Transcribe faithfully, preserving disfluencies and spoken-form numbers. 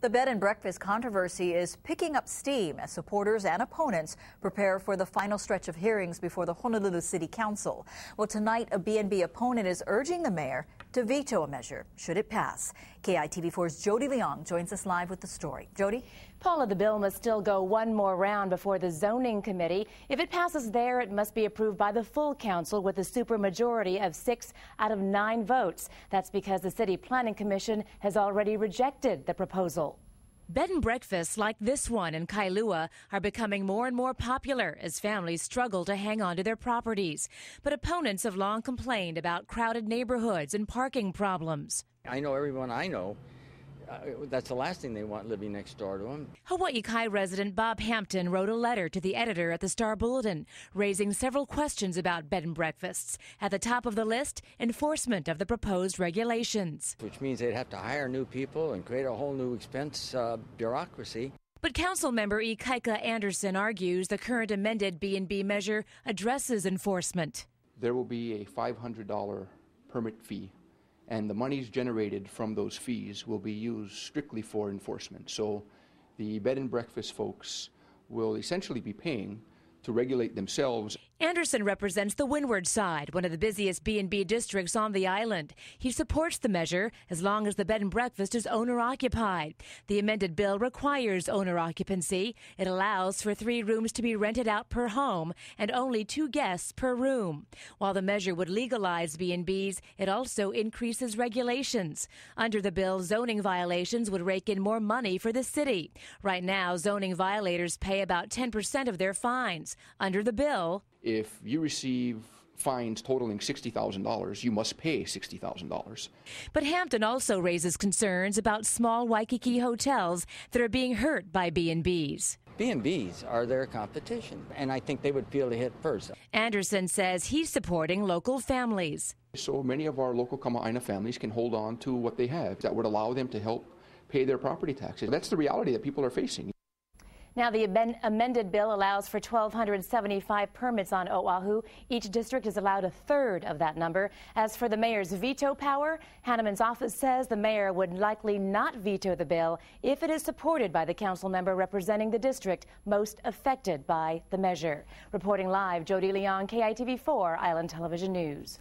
The bed and breakfast controversy is picking up steam as supporters and opponents prepare for the final stretch of hearings before the Honolulu City Council. Well, tonight, a B and B opponent is urging the mayor to veto a measure should it pass. K I T V four's Jody Leong joins us live with the story. Jody? Paula, the bill must still go one more round before the zoning committee. If it passes there, it must be approved by the full council with a supermajority of six out of nine votes. That's because the City Planning Commission has already rejected the proposal. Bed and breakfasts like this one in Kailua are becoming more and more popular as families struggle to hang on to their properties. But opponents have long complained about crowded neighborhoods and parking problems. I know everyone I know. Uh, that's the last thing they want living next door to them. Hawaii Kai resident Bob Hampton wrote a letter to the editor at the Star Bulletin, raising several questions about bed and breakfasts. At the top of the list, enforcement of the proposed regulations. Which means they'd have to hire new people and create a whole new expense uh, bureaucracy. But council member Ikaika Anderson argues the current amended B and B measure addresses enforcement. There will be a five hundred dollar permit fee, and the monies generated from those fees will be used strictly for enforcement. So the bed and breakfast folks will essentially be paying to regulate themselves. Anderson represents the Windward side, one of the busiest B and B districts on the island. He supports the measure as long as the bed and breakfast is owner-occupied. The amended bill requires owner-occupancy. It allows for three rooms to be rented out per home and only two guests per room. While the measure would legalize B and Bs, it also increases regulations. Under the bill, zoning violations would rake in more money for the city. Right now, zoning violators pay about ten percent of their fines. Under the bill, if you receive fines totaling sixty thousand dollars, you must pay sixty thousand dollars. But Hampton also raises concerns about small Waikiki hotels that are being hurt by B and Bs. B and Bs are their competition, and I think they would feel the hit first. Anderson says he's supporting local families. So many of our local Kama'aina families can hold on to what they have. That would allow them to help pay their property taxes. That's the reality that people are facing. Now, the amend amended bill allows for one thousand two hundred seventy-five permits on Oahu. Each district is allowed a third of that number. As for the mayor's veto power, Hanneman's office says the mayor would likely not veto the bill if it is supported by the council member representing the district most affected by the measure. Reporting live, Jody Leong, K I T V four Island Television News.